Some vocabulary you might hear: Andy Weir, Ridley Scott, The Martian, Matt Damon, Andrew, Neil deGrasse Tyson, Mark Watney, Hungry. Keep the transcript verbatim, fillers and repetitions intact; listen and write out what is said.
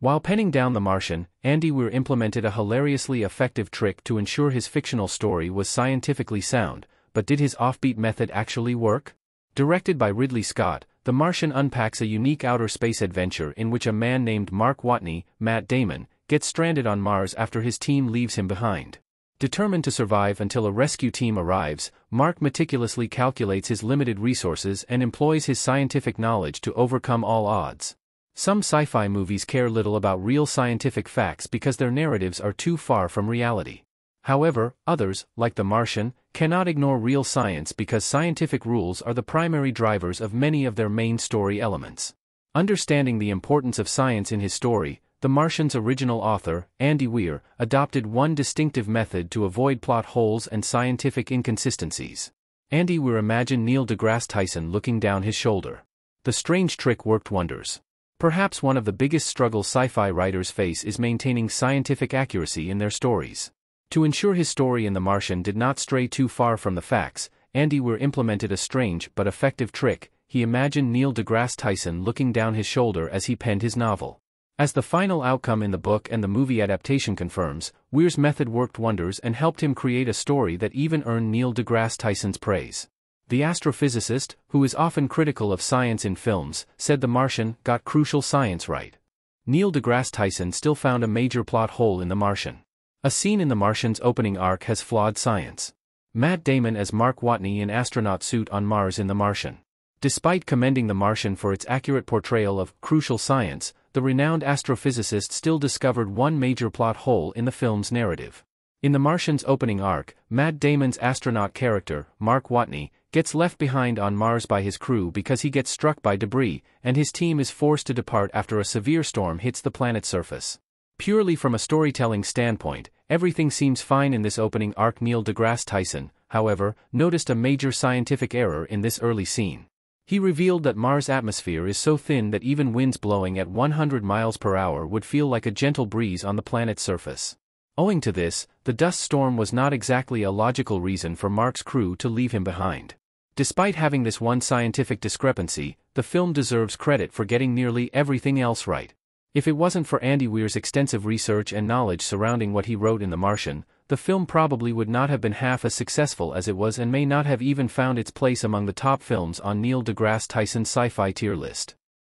While penning down The Martian, Andy Weir implemented a hilariously effective trick to ensure his fictional story was scientifically sound, but did his offbeat method actually work? Directed by Ridley Scott, The Martian unpacks a unique outer space adventure in which a man named Mark Watney, Matt Damon, gets stranded on Mars after his team leaves him behind. Determined to survive until a rescue team arrives, Mark meticulously calculates his limited resources and employs his scientific knowledge to overcome all odds. Some sci-fi movies care little about real scientific facts because their narratives are too far from reality. However, others, like The Martian, cannot ignore real science because scientific rules are the primary drivers of many of their main story elements. Understanding the importance of science in his story, The Martian's original author, Andy Weir, adopted one distinctive method to avoid plot holes and scientific inconsistencies. Andy Weir imagined Neil deGrasse Tyson looking down his shoulder. The strange trick worked wonders. Perhaps one of the biggest struggles sci-fi writers face is maintaining scientific accuracy in their stories. To ensure his story in The Martian did not stray too far from the facts, Andy Weir implemented a strange but effective trick. He imagined Neil deGrasse Tyson looking down his shoulder as he penned his novel. As the final outcome in the book and the movie adaptation confirms, Weir's method worked wonders and helped him create a story that even earned Neil deGrasse Tyson's praise. The astrophysicist, who is often critical of science in films, said The Martian got crucial science right. Neil deGrasse Tyson still found a major plot hole in The Martian. A scene in The Martian's opening arc has flawed science. Matt Damon as Mark Watney in astronaut suit on Mars in The Martian. Despite commending The Martian for its accurate portrayal of crucial science, the renowned astrophysicist still discovered one major plot hole in the film's narrative. In The Martian's opening arc, Matt Damon's astronaut character, Mark Watney, gets left behind on Mars by his crew because he gets struck by debris, and his team is forced to depart after a severe storm hits the planet's surface. Purely from a storytelling standpoint, everything seems fine in this opening arc. Neil deGrasse Tyson, however, noticed a major scientific error in this early scene. He revealed that Mars' atmosphere is so thin that even winds blowing at one hundred miles per hour would feel like a gentle breeze on the planet's surface. Owing to this, the dust storm was not exactly a logical reason for Mark's crew to leave him behind. Despite having this one scientific discrepancy, the film deserves credit for getting nearly everything else right. If it wasn't for Andy Weir's extensive research and knowledge surrounding what he wrote in The Martian, the film probably would not have been half as successful as it was and may not have even found its place among the top films on Neil deGrasse Tyson's sci-fi tier list.